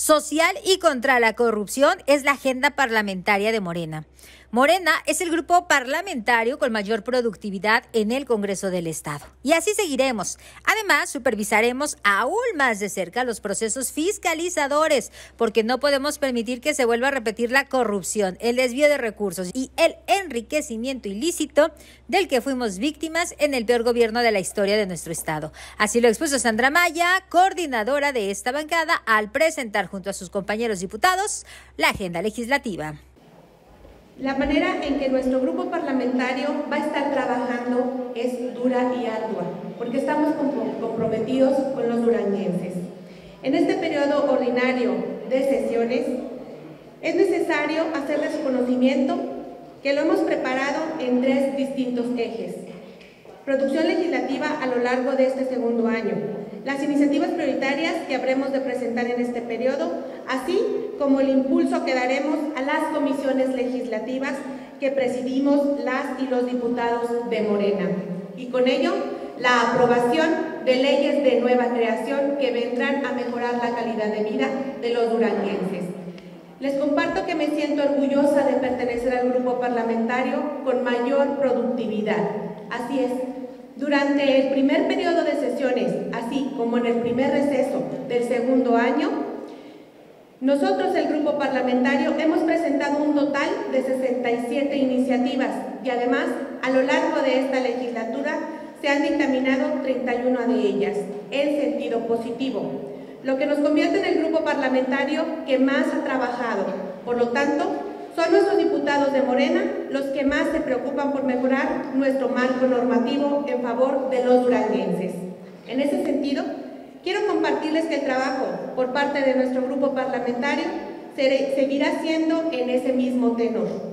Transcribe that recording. social y contra la corrupción es la agenda parlamentaria de Morena. Morena es el grupo parlamentario con mayor productividad en el Congreso del Estado. Y así seguiremos. Además, supervisaremos aún más de cerca los procesos fiscalizadores, porque no podemos permitir que se vuelva a repetir la corrupción, el desvío de recursos y el enriquecimiento ilícito del que fuimos víctimas en el peor gobierno de la historia de nuestro Estado. Así lo expuso Sandra Amaya, coordinadora de esta bancada, al presentar junto a sus compañeros diputados la agenda legislativa. La manera en que nuestro grupo parlamentario va a estar trabajando es dura y ardua, porque estamos comprometidos con los duranguenses. En este periodo ordinario de sesiones, es necesario hacerles conocimiento que lo hemos preparado en tres distintos ejes. Producción legislativa a lo largo de este segundo año, las iniciativas prioritarias que habremos de presentar en este periodo, así como el impulso que daremos a las comisiones legislativas que presidimos las y los diputados de Morena, y con ello la aprobación de leyes de nueva creación que vendrán a mejorar la calidad de vida de los duranguenses. Les comparto que me siento orgullosa de pertenecer al grupo parlamentario con mayor productividad. Así es, durante el primer periodo de sesiones, así como en el primer receso del segundo año, nosotros, el grupo parlamentario, hemos presentado un total de 67 iniciativas y además, a lo largo de esta legislatura, se han dictaminado 31 de ellas en sentido positivo, lo que nos convierte en el grupo parlamentario que más ha trabajado. Por lo tanto, son nuestros diputados de Morena los que más se preocupan por mejorar nuestro marco normativo en favor de los duranguenses. En ese sentido, quiero compartirles que el trabajo por parte de nuestro grupo parlamentario seguirá siendo en ese mismo tenor.